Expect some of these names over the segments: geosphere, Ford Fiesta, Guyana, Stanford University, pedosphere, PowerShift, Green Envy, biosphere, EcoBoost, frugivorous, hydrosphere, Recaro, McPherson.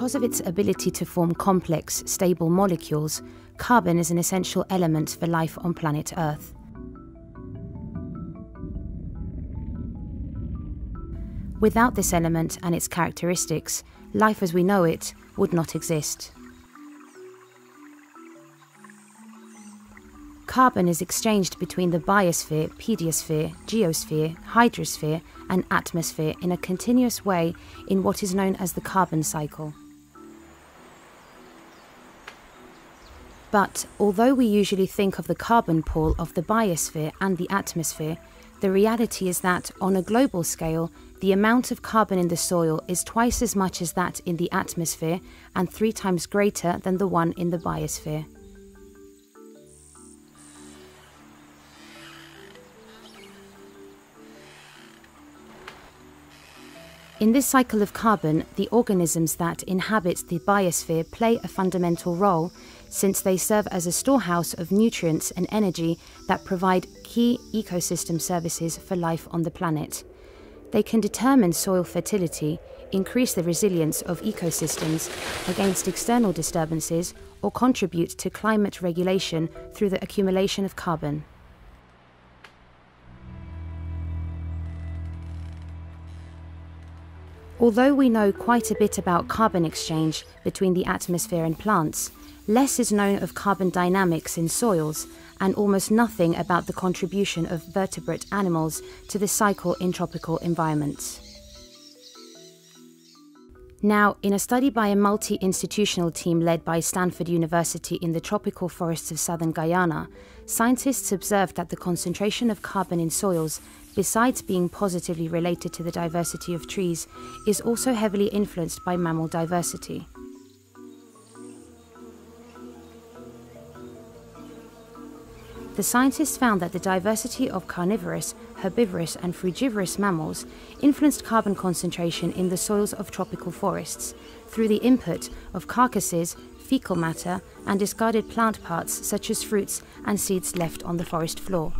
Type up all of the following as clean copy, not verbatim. Because of its ability to form complex, stable molecules, carbon is an essential element for life on planet Earth. Without this element and its characteristics, life as we know it would not exist. Carbon is exchanged between the biosphere, pedosphere, geosphere, hydrosphere and atmosphere in a continuous way in what is known as the carbon cycle. But although we usually think of the carbon pool of the biosphere and the atmosphere, the reality is that, on a global scale, the amount of carbon in the soil is twice as much as that in the atmosphere and 3 times greater than the one in the biosphere. In this cycle of carbon, the organisms that inhabit the biosphere play a fundamental role, since they serve as a storehouse of nutrients and energy that provide key ecosystem services for life on the planet. They can determine soil fertility, increase the resilience of ecosystems against external disturbances, or contribute to climate regulation through the accumulation of carbon. Although we know quite a bit about carbon exchange between the atmosphere and plants, less is known of carbon dynamics in soils and almost nothing about the contribution of vertebrate animals to the cycle in tropical environments. Now, in a study by a multi-institutional team led by Stanford University in the tropical forests of southern Guyana, scientists observed that the concentration of carbon in soils, besides being positively related to the diversity of trees, is also heavily influenced by mammal diversity. The scientists found that the diversity of carnivorous, herbivorous and frugivorous mammals influenced carbon concentration in the soils of tropical forests through the input of carcasses, fecal matter and discarded plant parts such as fruits and seeds left on the forest floor.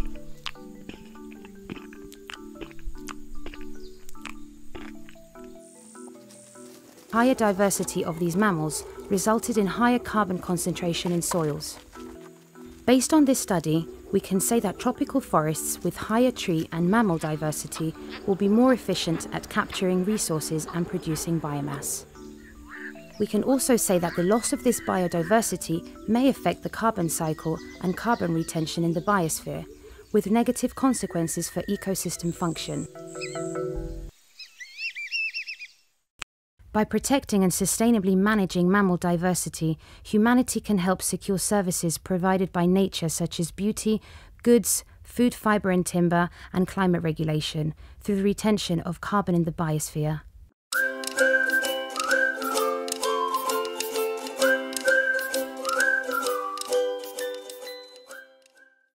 Higher diversity of these mammals resulted in higher carbon concentration in soils. Based on this study, we can say that tropical forests with higher tree and mammal diversity will be more efficient at capturing resources and producing biomass. We can also say that the loss of this biodiversity may affect the carbon cycle and carbon retention in the biosphere, with negative consequences for ecosystem function. By protecting and sustainably managing mammal diversity, humanity can help secure services provided by nature such as beauty, goods, food, fibre and timber, and climate regulation, through the retention of carbon in the biosphere.